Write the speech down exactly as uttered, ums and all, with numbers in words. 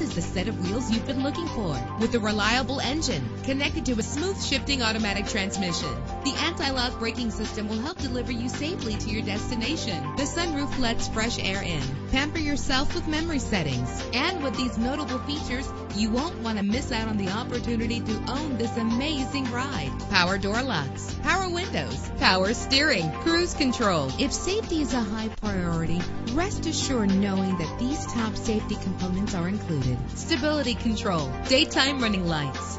This is the set of wheels you've been looking for, with a reliable engine connected to a smooth shifting automatic transmission. The anti-lock braking system will help deliver you safely to your destination. The sunroof lets fresh air in. Pamper yourself with memory settings. And with these notable features, you won't want to miss out on the opportunity to own this amazing ride. Power door locks, power windows, power steering, cruise control. If safety is a high priority, rest assured knowing that these top safety components are included. Stability control, daytime running lights.